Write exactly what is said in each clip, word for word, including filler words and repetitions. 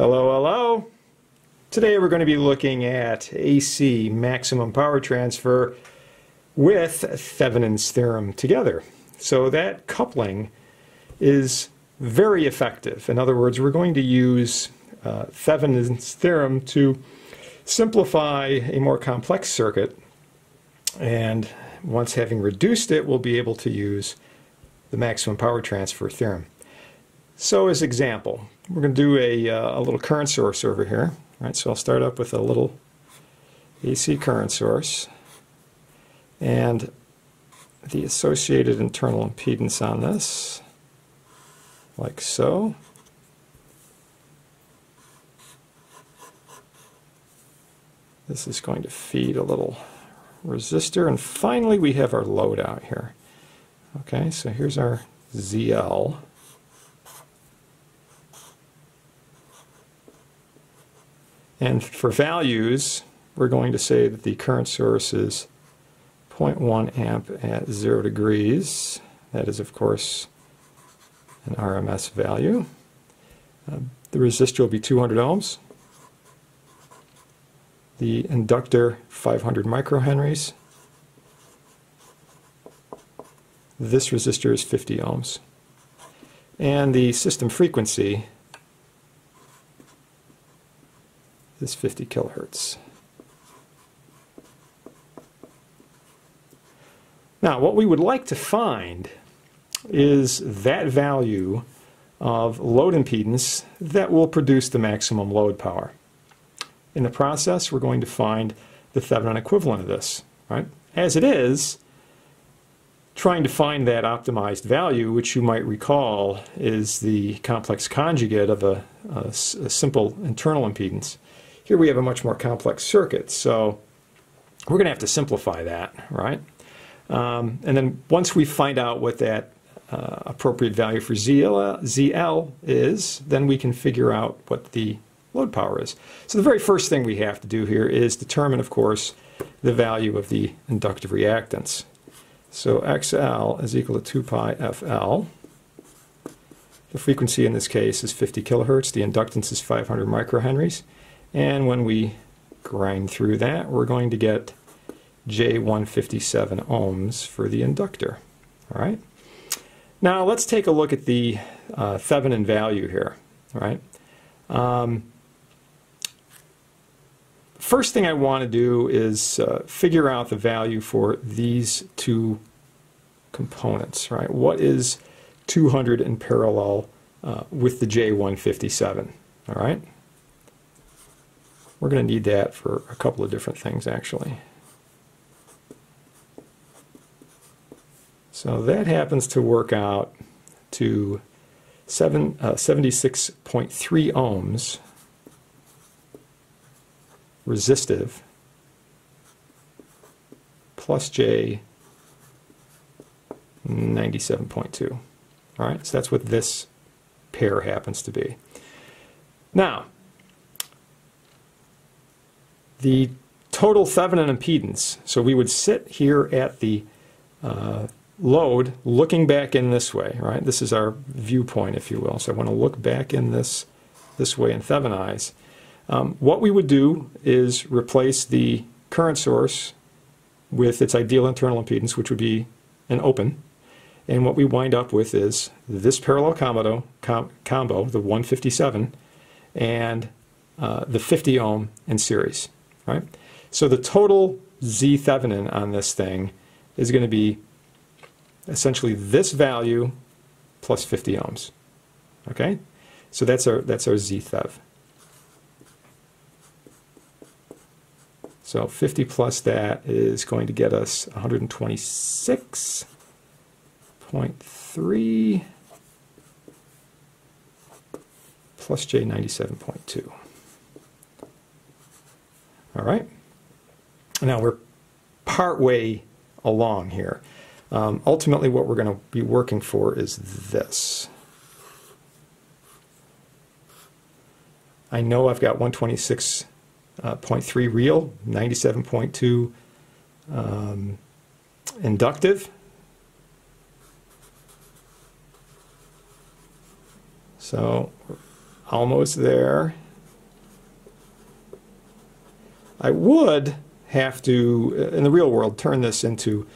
Hello, hello. Today we're going to be looking at A C, maximum power transfer, with Thevenin's theorem together. So that coupling is very effective. In other words, we're going to use uh, Thevenin's theorem to simplify a more complex circuit, and once having reduced it, we'll be able to use the maximum power transfer theorem. So as example, we're going to do a, uh, a little current source over here. All right, so I'll start up with a little A C current source, and the associated internal impedance on this, like so. This is going to feed a little resistor, and finally we have our load out here. Okay, so here's our Z L. And for values, we're going to say that the current source is zero point one amp at zero degrees. That is, of course, an R M S value. Uh, the resistor will be two hundred ohms. The inductor, five hundred microhenries. This resistor is fifty ohms. And the system frequency is fifty kilohertz. Now, what we would like to find is that value of load impedance that will produce the maximum load power. In the process, we're going to find the Thevenin equivalent of this, right? As it is, trying to find that optimized value, which you might recall is the complex conjugate of a, a, a simple internal impedance. Here we have a much more complex circuit, so we're going to have to simplify that, right? Um, and then once we find out what that uh, appropriate value for Z L, Z L is, then we can figure out what the load power is. So the very first thing we have to do here is determine, of course, the value of the inductive reactance. So X L is equal to two pi F L. The frequency in this case is fifty kilohertz. The inductance is five hundred microhenries. And when we grind through that, we're going to get J one fifty-seven ohms for the inductor. All right. Now let's take a look at the uh, Thevenin value here. All right. Um, first thing I want to do is uh, figure out the value for these two components. Right. What is two hundred in parallel uh, with the J one fifty-seven? All right. We're going to need that for a couple of different things, actually. So that happens to work out to seventy-six point three ohms resistive plus J ninety-seven point two. All right, so that's what this pair happens to be. Now, the total Thevenin impedance, so we would sit here at the uh, load looking back in this way, right? This is our viewpoint, if you will. So I want to look back in this this way and Thevenize. Um, what we would do is replace the current source with its ideal internal impedance, which would be an open. And what we wind up with is this parallel combo, com combo the one fifty-seven, and uh, the fifty ohm in series. Right? So the total Z-thevenin on this thing is going to be essentially this value plus fifty ohms. Okay? So that's our, that's our Z-thev. So fifty plus that is going to get us one twenty-six point three plus J ninety-seven point two. All right. Now we're partway along here. Um, ultimately, what we're going to be working for is this. I know I've got one twenty-six point three real, ninety-seven point two um, inductive. So we're almost there. I would have to, in the real world, turn this into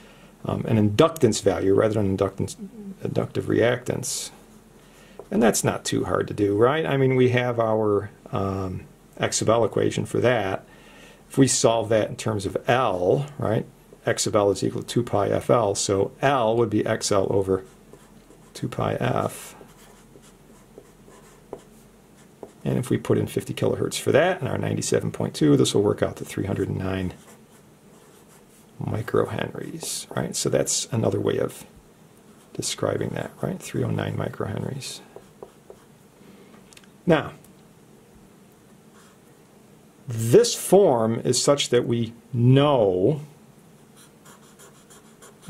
um, an inductance value rather than inductance, inductive reactance. And that's not too hard to do, right? I mean, we have our um, X sub L equation for that. If we solve that in terms of L, right, X sub L is equal to two pi F L, so L would be X L over two pi F. And if we put in fifty kilohertz for that and our ninety-seven point two, this will work out to three hundred nine microhenries, right? So that's another way of describing that, right? three hundred nine microhenries. Now, this form is such that we know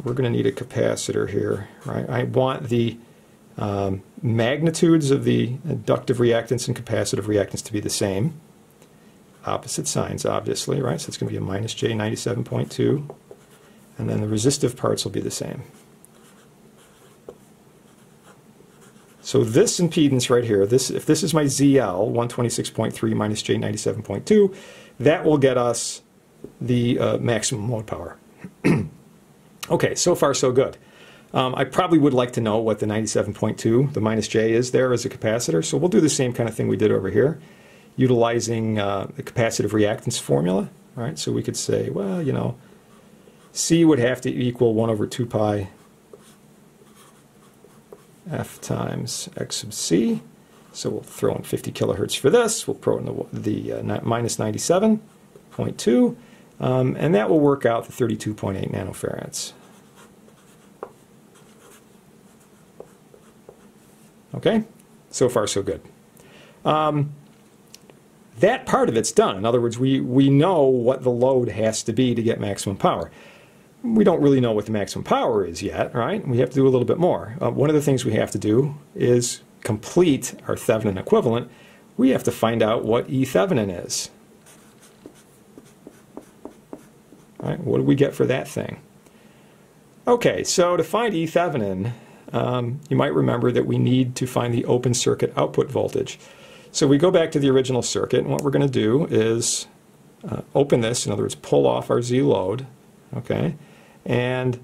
we're going to need a capacitor here, right? I want the Um, magnitudes of the inductive reactance and capacitive reactance to be the same. Opposite signs, obviously, right? So it's going to be a minus J ninety-seven point two. And then the resistive parts will be the same. So this impedance right here, this, if this is my Z L, one twenty-six point three minus J ninety-seven point two, that will get us the uh, maximum mode power. Okay, so far so good. Um, I probably would like to know what the ninety-seven point two, the minus J, is there as a capacitor. So we'll do the same kind of thing we did over here, utilizing uh, the capacitive reactance formula. All right, so we could say, well, you know, C would have to equal one over two pi F times X sub C. So we'll throw in fifty kilohertz for this. We'll throw in the, the uh, minus ninety-seven point two, um, and that will work out the thirty-two point eight nanofarads. Okay, so far so good. Um, that part of it's done. In other words, we, we know what the load has to be to get maximum power. We don't really know what the maximum power is yet, right? We have to do a little bit more. Uh, one of the things we have to do is complete our Thevenin equivalent. We have to find out what E-Thevenin is. All right, what do we get for that thing? Okay, so to find E-Thevenin, Um, you might remember that we need to find the open circuit output voltage. So we go back to the original circuit, and what we're going to do is uh, open this, in other words, pull off our Z load, okay, and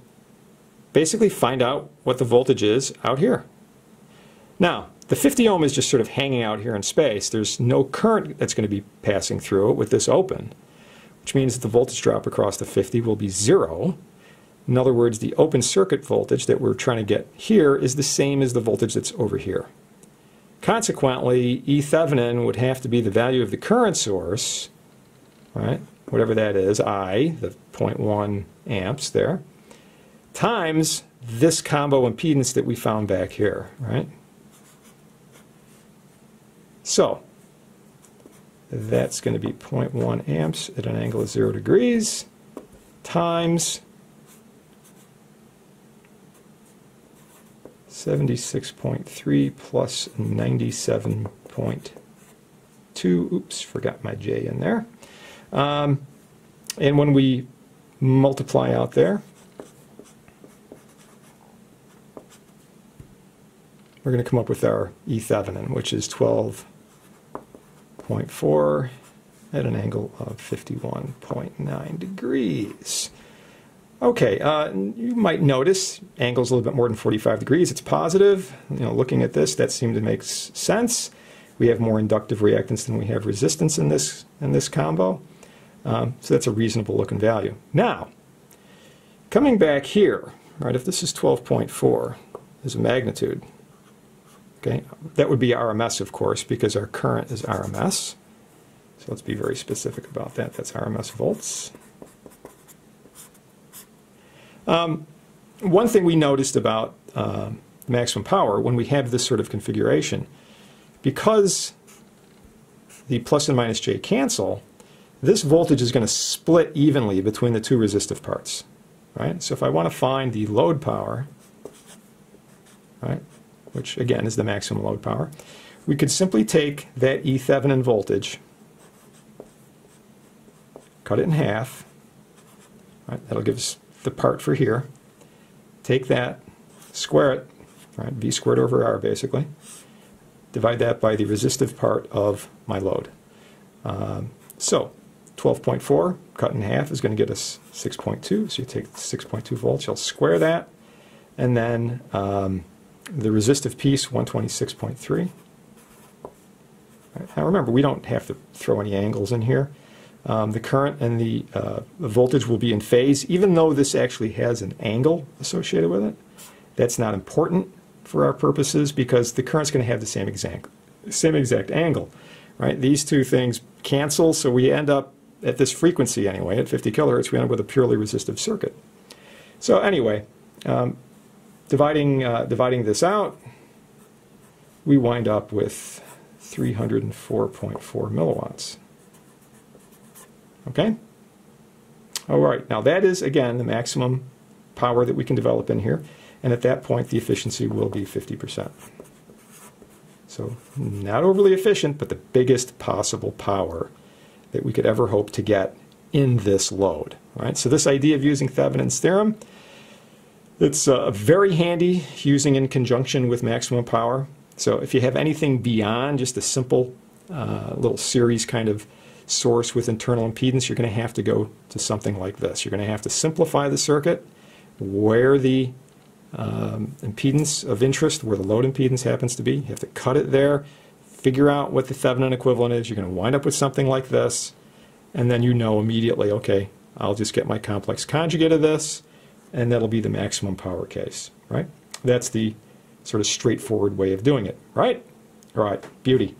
basically find out what the voltage is out here. Now, the fifty ohm is just sort of hanging out here in space. There's no current that's going to be passing through it with this open, which means that the voltage drop across the fifty will be zero. In other words, the open circuit voltage that we're trying to get here is the same as the voltage that's over here. Consequently, E-Thevenin would have to be the value of the current source, right, whatever that is, I, the zero point one amps there, times this combo impedance that we found back here, right? So that's going to be zero point one amps at an angle of zero degrees times seventy-six point three plus ninety-seven point two, oops, forgot my J in there. Um, and when we multiply out there, we're going to come up with our E-Thevenin, which is twelve point four at an angle of fifty-one point nine degrees. Okay, uh, you might notice angle's a little bit more than forty-five degrees. It's positive. You know, looking at this, that seemed to make sense. We have more inductive reactance than we have resistance in this in this combo, um, so that's a reasonable looking value. Now, coming back here, right? If this is twelve point four as a magnitude, okay, that would be R M S, of course, because our current is R M S. So let's be very specific about that. That's R M S volts. Um, one thing we noticed about uh, maximum power when we have this sort of configuration, because the plus and minus J cancel, this voltage is going to split evenly between the two resistive parts, right? So if I want to find the load power, right, which again is the maximum load power, we could simply take that E-Thevenin voltage, cut it in half, right, that'll give us the part for here, take that, square it, right, V squared over R basically, divide that by the resistive part of my load. Um, so twelve point four cut in half is going to get us six point two, so you take six point two volts, you'll square that, and then um, the resistive piece, one twenty-six point three. Right. Now remember, we don't have to throw any angles in here. Um, the current and the, uh, the voltage will be in phase, even though this actually has an angle associated with it. That's not important for our purposes because the current's going to have the same exact, same exact angle. Right? These two things cancel, so we end up at this frequency anyway, at fifty kilohertz, we end up with a purely resistive circuit. So anyway, um, dividing, uh, dividing this out, we wind up with three hundred four point four milliwatts. Okay? All right, now that is, again, the maximum power that we can develop in here, and at that point the efficiency will be fifty percent. So not overly efficient, but the biggest possible power that we could ever hope to get in this load. All right? So this idea of using Thevenin's theorem, it's uh, very handy using in conjunction with maximum power. So if you have anything beyond just a simple uh, little series kind of source with internal impedance, you're going to have to go to something like this. You're going to have to simplify the circuit where the um, impedance of interest, where the load impedance happens to be. You have to cut it there, figure out what the Thevenin equivalent is. You're going to wind up with something like this, and then you know immediately, okay, I'll just get my complex conjugate of this, and that'll be the maximum power case, right? That's the sort of straightforward way of doing it, right? All right, beauty.